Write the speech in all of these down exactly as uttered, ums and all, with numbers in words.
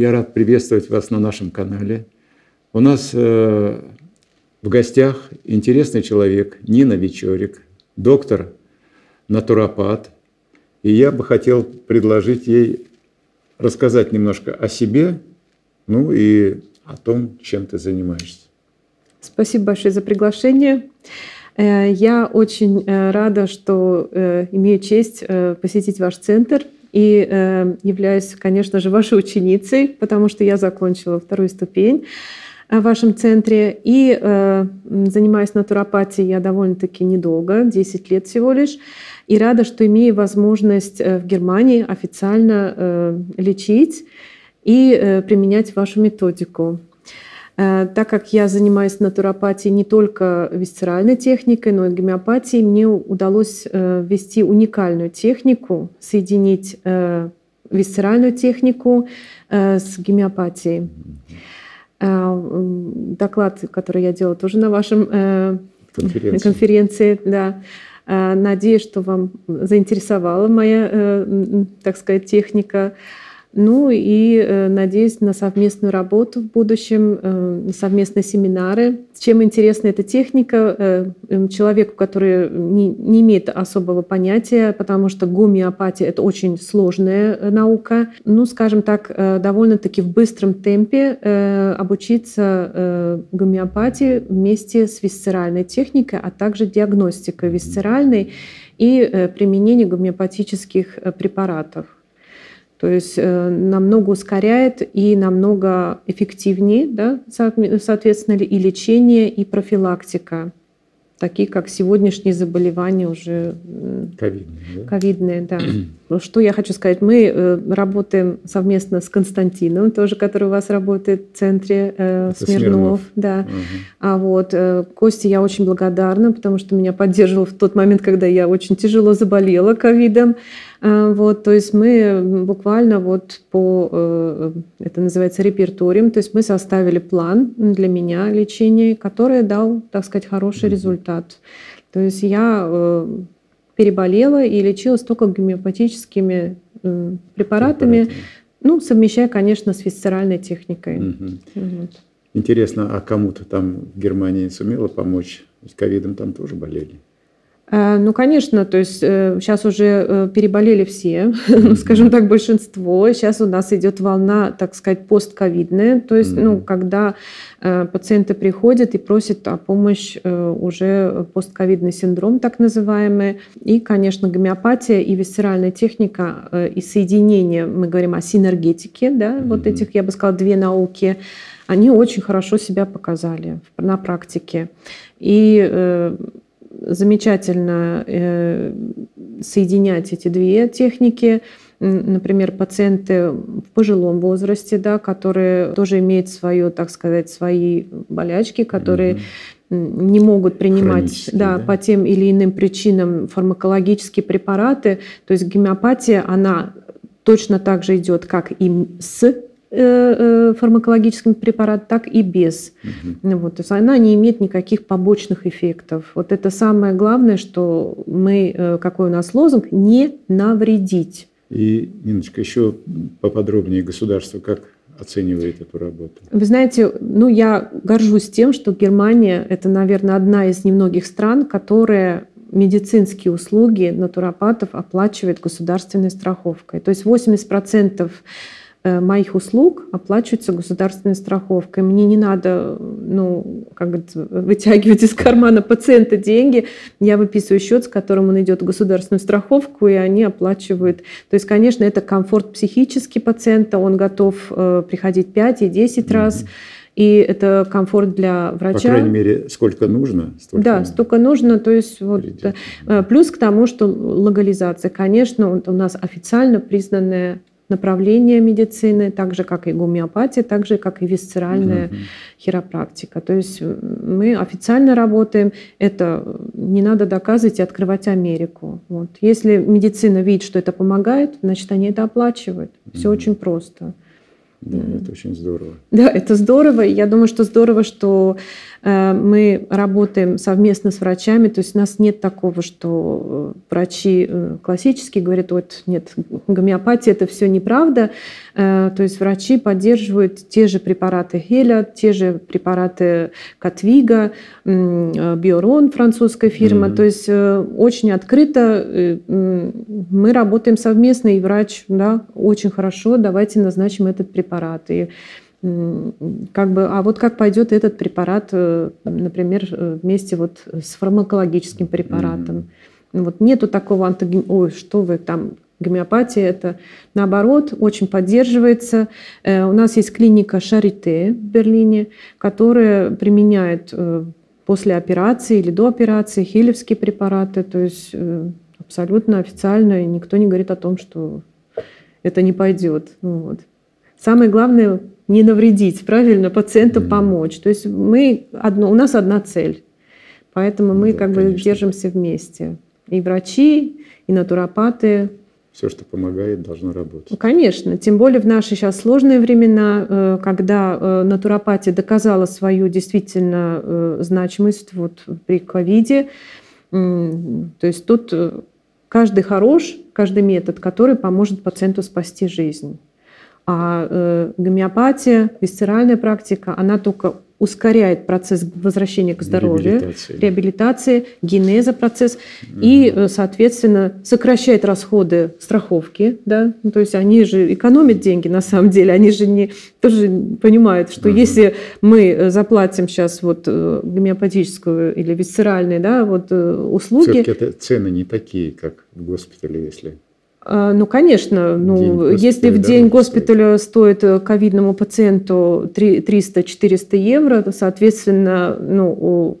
Я рад приветствовать вас на нашем канале. У нас э, в гостях интересный человек Нина Вечорек, доктор, натуропат. И я бы хотел предложить ей рассказать немножко о себе, ну и о том, чем ты занимаешься. Спасибо большое за приглашение. Я очень рада, что имею честь посетить ваш центр и являюсь, конечно же, вашей ученицей, потому что я закончила вторую ступень в вашем центре. И занимаюсь натуропатией я довольно-таки недолго, десять лет всего лишь. И рада, что имею возможность в Германии официально лечить и применять вашу методику. Так как я занимаюсь натуропатией не только висцеральной техникой, но и гомеопатией, мне удалось ввести уникальную технику, соединить висцеральную технику с гомеопатией. Доклад, который я делала тоже на вашем конференции, конференции да. Надеюсь, что вам заинтересовала моя, так сказать, техника. Ну и надеюсь на совместную работу в будущем, на совместные семинары. Чем интересна эта техника человеку, который не, не имеет особого понятия, потому что гомеопатия – это очень сложная наука. Ну, скажем так, довольно-таки в быстром темпе обучиться гомеопатии вместе с висцеральной техникой, а также диагностикой висцеральной и применением гомеопатических препаратов. То есть намного ускоряет и намного эффективнее, да, соответственно, и лечение, и профилактика, такие как сегодняшние заболевания уже ковидные. ковидные да? Да. Что я хочу сказать, мы работаем совместно с Константином, тоже, который у вас работает в центре, э, Смирнов. Смирнов. Да. Угу. А вот э, Косте я очень благодарна, потому что меня поддерживал в тот момент, когда я очень тяжело заболела ковидом. Вот, то есть мы буквально вот по, это называется репертуарием, то есть мы составили план для меня лечения, который дал, так сказать, хороший результат. То есть я переболела и лечилась только гомеопатическими препаратами, Препараты. ну, совмещая, конечно, с висцеральной техникой. Угу. Вот. Интересно, а кому-то там в Германии сумела помочь? С ковидом там тоже болели? Ну, конечно, то есть сейчас уже переболели все, ну, скажем так, большинство. Сейчас у нас идет волна, так сказать, постковидная, то есть, ну, когда пациенты приходят и просят о помощи уже постковидный синдром, так называемый. И, конечно, гомеопатия и висцеральная техника, и соединение, мы говорим о синергетике, да, вот этих, я бы сказала, две науки, они очень хорошо себя показали на практике. И замечательно э, соединять эти две техники. Например, пациенты в пожилом возрасте, да, которые тоже имеют свое, так сказать, свои болячки, которые Mm-hmm. не могут принимать да, да? по тем или иным причинам фармакологические препараты. То есть гомеопатия, она точно так же идет, как и с фармакологическим препаратом, так и без. Угу. Вот, то есть она не имеет никаких побочных эффектов. Вот это самое главное, что мы, какой у нас лозунг, не навредить. И, Ниночка, еще поподробнее государство как оценивает эту работу? Вы знаете, ну я горжусь тем, что Германия – это, наверное, одна из немногих стран, которая медицинские услуги натуропатов оплачивает государственной страховкой. То есть восемьдесят процентов моих услуг оплачиваются государственной страховкой. Мне не надо, ну, как говорится, вытягивать из кармана пациента деньги. Я выписываю счет, с которым он идет в государственную страховку, и они оплачивают. То есть, конечно, это комфорт психический пациента. Он готов приходить пять и десять раз. И это комфорт для врача. По крайней мере, сколько нужно. Столько да, столько нужно. То есть вот, плюс к тому, что легализация. Конечно, у нас официально признанная направления медицины, так же, как и гомеопатия, так же, как и висцеральная Mm-hmm. хиропрактика. То есть мы официально работаем, это не надо доказывать и открывать Америку. Вот. Если медицина видит, что это помогает, значит, они это оплачивают. Все Mm-hmm. очень просто. Да, mm. это очень здорово. Да, это здорово. Я думаю, что здорово, что э, мы работаем совместно с врачами. То есть у нас нет такого, что врачи э, классические говорят, вот нет, гомеопатия – это все неправда. То есть врачи поддерживают те же препараты Hela, те же препараты Katwiga, Биорон, французская фирма. Mm-hmm. То есть очень открыто мы работаем совместно, и врач, да, очень хорошо, давайте назначим этот препарат. И как бы, а вот как пойдет этот препарат, например, вместе вот с фармакологическим препаратом. Mm-hmm. Вот нету такого антоген... Ой, что вы там... Гомеопатия это, наоборот, очень поддерживается. У нас есть клиника Шарите в Берлине, которая применяет после операции или до операции хелевские препараты. То есть абсолютно официально, и никто не говорит о том, что это не пойдет. Вот. Самое главное – не навредить, правильно, пациенту mm-hmm. помочь. То есть мы одно, у нас одна цель, поэтому мы да, как конечно. бы держимся вместе. И врачи, и натуропаты. Все, что помогает, должно работать. Конечно. Тем более в наши сейчас сложные времена, когда натуропатия доказала свою действительно значимость вот при ковиде. То есть тут каждый хорош, каждый метод, который поможет пациенту спасти жизнь. А гомеопатия, висцеральная практика, она только ускоряет процесс возвращения к здоровью, реабилитации, реабилитации генеза процесс, mm-hmm. и, соответственно, сокращает расходы страховки. Да? Ну, то есть они же экономят деньги, на самом деле. Они же не, тоже понимают, что mm-hmm. если мы заплатим сейчас вот гомеопатическую или висцеральную, да, вот, услуги... Все-таки цены не такие, как в госпитале, если... Ну, конечно, ну, если в день госпиталя стоит ковидному пациенту триста-четыреста евро, то, соответственно, ну, у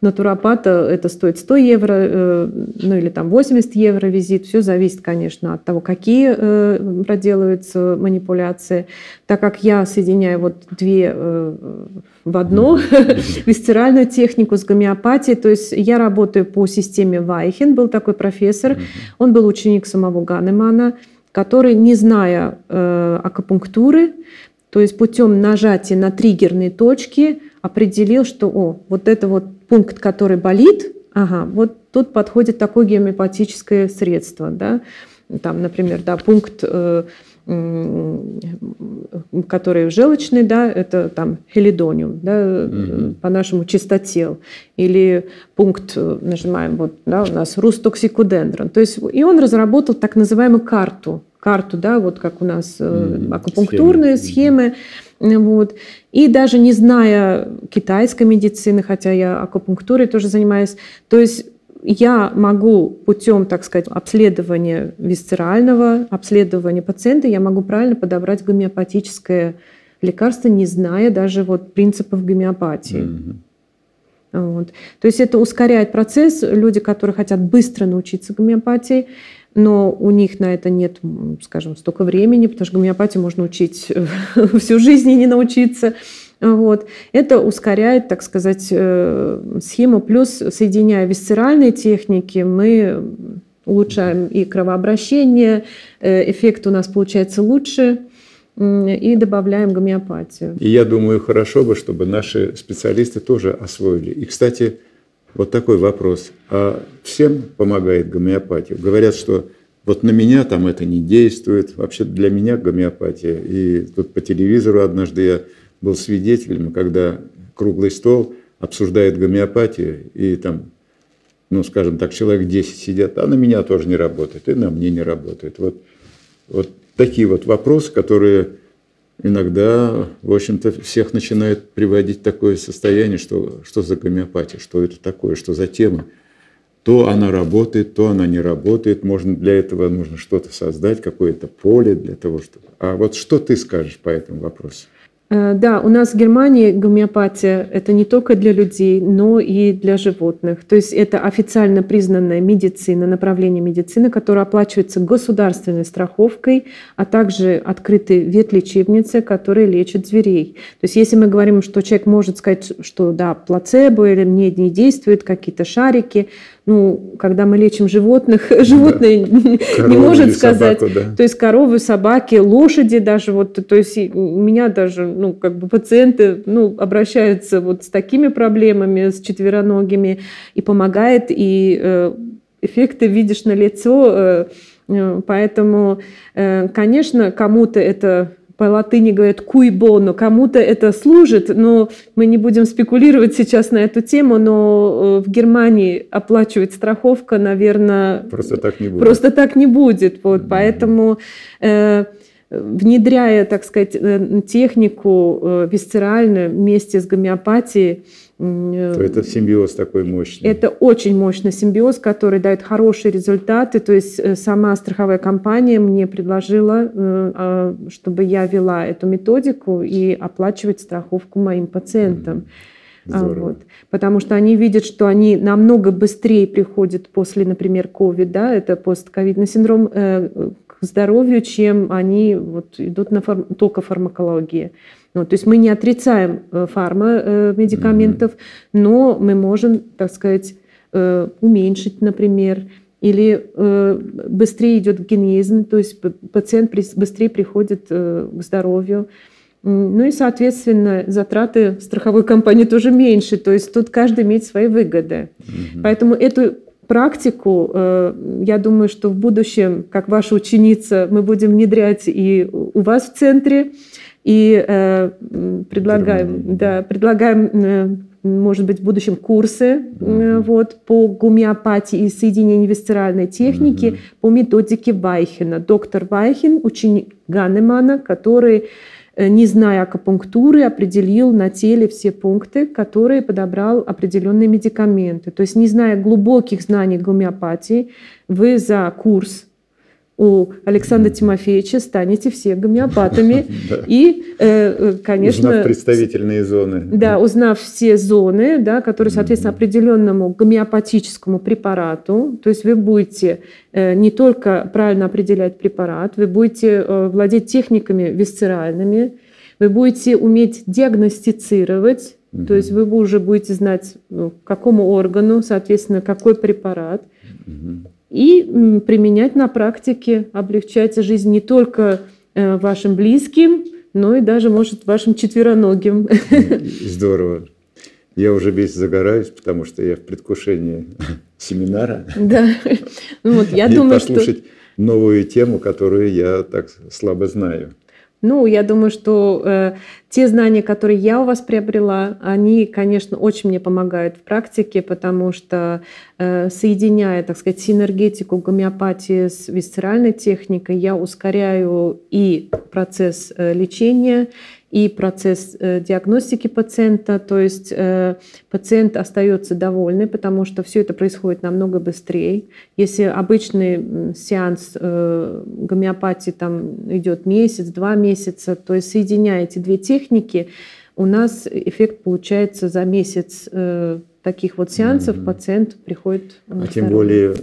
натуропата это стоит сто евро, ну или там восемьдесят евро визит. Все зависит, конечно, от того, какие проделываются манипуляции. Так как я соединяю вот две в одно, висцеральную технику с гомеопатией, то есть я работаю по системе Вайхен, был такой профессор, он был ученик самого Ганнемана, который, не зная акупунктуры, то есть путем нажатия на триггерные точки определил, что о, вот это вот пункт, который болит, ага, вот тут подходит такое гомеопатическое средство, да, там, например, да, пункт, э, э, который желчный, да, это там хелидониум, да, mm-hmm. по нашему чистотел, или пункт, нажимаем, вот, да, у нас рустоксикодендрон, то есть и он разработал так называемую карту. карту, да, вот как у нас э, акупунктурные схемы. схемы, вот, и даже не зная китайской медицины, хотя я акупунктурой тоже занимаюсь, то есть я могу путем, так сказать, обследования висцерального, обследования пациента, я могу правильно подобрать гомеопатическое лекарство, не зная даже вот принципов гомеопатии. Mm-hmm. Вот. То есть это ускоряет процесс. Люди, которые хотят быстро научиться гомеопатии, но у них на это нет, скажем, столько времени, потому что гомеопатию можно учить всю жизнь и не научиться. Вот. Это ускоряет, так сказать, схему. Плюс, соединяя висцеральные техники, мы улучшаем и кровообращение, эффект у нас получается лучше, и добавляем гомеопатию. И я думаю, хорошо бы, чтобы наши специалисты тоже освоили. И, кстати, вот такой вопрос. А всем помогает гомеопатия? Говорят, что вот на меня там это не действует. Вообще для меня гомеопатия. И тут по телевизору однажды я был свидетелем, когда круглый стол обсуждает гомеопатию, и там, ну, скажем так, человек десять сидят, а на меня тоже не работает, и на мне не работает. Вот, вот такие вот вопросы, которые иногда, в общем-то, всех начинает приводить в такое состояние, что что за гомеопатия, что это такое, что за тема. То она работает, то она не работает. Можно для этого нужно что-то создать, какое-то поле для того, чтобы... А вот что ты скажешь по этому вопросу? Да, у нас в Германии гомеопатия – это не только для людей, но и для животных. То есть это официально признанная медицина, направление медицины, которое оплачивается государственной страховкой, а также открытые ветлечебницы, которые лечат зверей. То есть если мы говорим, что человек может сказать, что да, плацебо или мне не действует, какие-то шарики – ну, когда мы лечим животных, животные да. не может сказать. Собаку, да. То есть коровы, собаки, лошади даже. Вот, то есть у меня даже, ну, как бы пациенты, ну, обращаются вот с такими проблемами, с четвероногими, и помогает, и э, эффекты видишь на лицо. Э, Поэтому, конечно, кому-то это по латыни говорят «куйбону», кому-то это служит, но мы не будем спекулировать сейчас на эту тему, но в Германии оплачивать страховка, наверное, просто так не будет. Просто так не будет. Вот, mm-hmm. Поэтому, э, внедряя, так сказать, технику висцеральную вместе с гомеопатией, то это симбиоз такой мощный. Это очень мощный симбиоз, который дает хорошие результаты. То есть сама страховая компания мне предложила, чтобы я вела эту методику и оплачивать страховку моим пациентам. Здорово. Вот. Потому что они видят, что они намного быстрее приходят после, например, ковида, да, это постковидный синдром, к здоровью, чем они вот идут на фарм... только фармакологии. Ну, то есть мы не отрицаем фармамедикаментов, mm-hmm. но мы можем, так сказать, уменьшить, например, или быстрее идет генезин, то есть пациент быстрее приходит к здоровью. Ну и, соответственно, затраты страховой компании тоже меньше, то есть тут каждый имеет свои выгоды. Mm-hmm. Поэтому эту практику, я думаю, что в будущем, как ваша ученица, мы будем внедрять и у вас в центре, и э, предлагаем, да, предлагаем э, может быть, в будущем курсы э, вот, по гомеопатии и соединению висцеральной техники mm-hmm. по методике Вайхена. Доктор Вайхен, ученик Ганнемана, который, не зная акупунктуры, определил на теле все пункты, которые подобрал определенные медикаменты. То есть, не зная глубоких знаний гомеопатии, вы за курс у Александра Тимофеевича станете все гомеопатами. И, конечно... Узнав представительные зоны. Да, узнав все зоны, которые соответственно определенному гомеопатическому препарату. То есть вы будете не только правильно определять препарат, вы будете владеть техниками висцеральными, вы будете уметь диагностицировать, то есть вы уже будете знать, к какому органу, соответственно, какой препарат. И применять на практике, облегчать жизнь не только вашим близким, но и даже, может, вашим четвероногим. Здорово. Я уже весь загораюсь, потому что я в предвкушении семинара. Да. Ну, вот, я и думаю, послушать что... новую тему, которую я так слабо знаю. Ну, я думаю, что э, те знания, которые я у вас приобрела, они, конечно, очень мне помогают в практике, потому что, э, соединяя, так сказать, синергетику гомеопатии с висцеральной техникой, я ускоряю и процесс э, лечения, и процесс э, диагностики пациента. То есть э, пациент остается довольный, потому что все это происходит намного быстрее. Если обычный сеанс э, гомеопатии там идет месяц, два месяца, то есть соединяя эти две техники, у нас эффект получается за месяц э, таких вот сеансов mm-hmm. пациент приходит. А тем более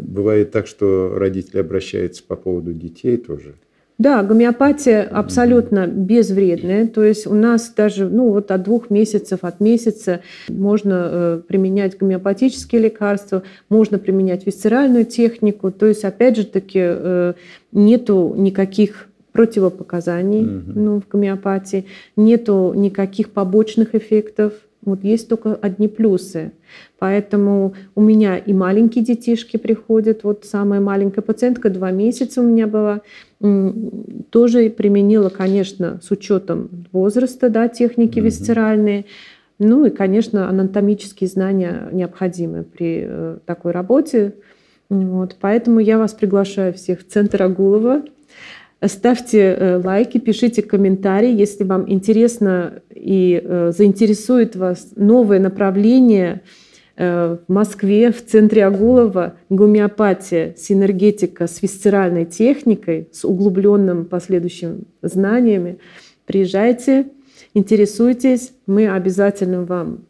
бывает так, что родители обращаются по поводу детей тоже. Да, гомеопатия абсолютно безвредная, то есть у нас даже ну, вот от двух месяцев, от месяца можно э, применять гомеопатические лекарства, можно применять висцеральную технику, то есть опять же таки э, нету никаких противопоказаний mm-hmm. ну, в гомеопатии, нету никаких побочных эффектов. Вот есть только одни плюсы. Поэтому у меня и маленькие детишки приходят. Вот самая маленькая пациентка, два месяца у меня была. Тоже применила, конечно, с учетом возраста, да, техники mm-hmm. висцеральные. Ну и, конечно, анатомические знания необходимы при такой работе. Вот. Поэтому я вас приглашаю всех в центр Огулова. Ставьте лайки, пишите комментарии, если вам интересно и заинтересует вас новое направление в Москве, в центре Огулова, гомеопатия, синергетика с висцеральной техникой, с углубленным последующим знаниями. Приезжайте, интересуйтесь, мы обязательно вам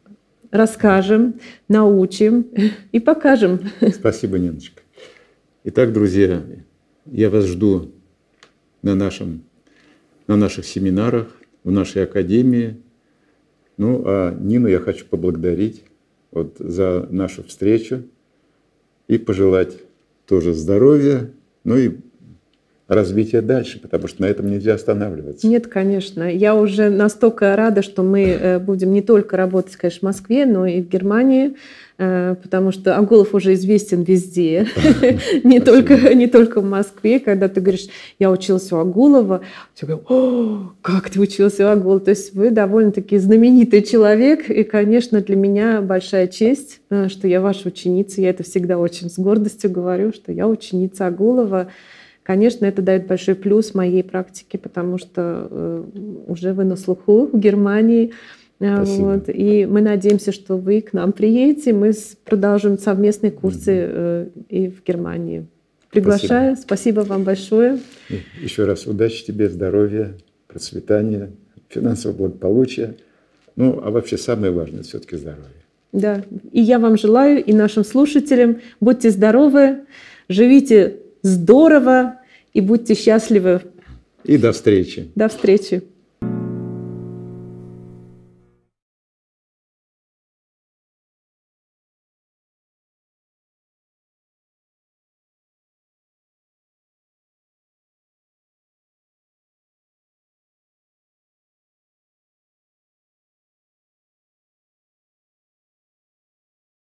расскажем, научим и покажем. Спасибо, Ниночка. Итак, друзья, я вас жду на нашем, на наших семинарах, в нашей академии. Ну, а Нину я хочу поблагодарить вот за нашу встречу и пожелать тоже здоровья, ну и развитие дальше, потому что на этом нельзя останавливаться. Нет, конечно. Я уже настолько рада, что мы будем не только работать, конечно, в Москве, но и в Германии, потому что Огулов уже известен везде, не только, не только в Москве. Когда ты говоришь, я учился у Огулова, все говорят, о, как ты учился у Огулова. То есть вы довольно-таки знаменитый человек, и, конечно, для меня большая честь, что я ваша ученица. Я это всегда очень с гордостью говорю, что я ученица Огулова. Конечно, это дает большой плюс моей практике, потому что э, уже вы на слуху в Германии. Э, вот, и мы надеемся, что вы к нам приедете, мы продолжим совместные курсы э, и в Германии. Приглашаю. Спасибо, спасибо вам большое. Еще раз удачи тебе, здоровья, процветания, финансового благополучия. Ну, а вообще самое важное все-таки здоровье. Да, и я вам желаю, и нашим слушателям, будьте здоровы, живите здорово и будьте счастливы. И до встречи. До встречи.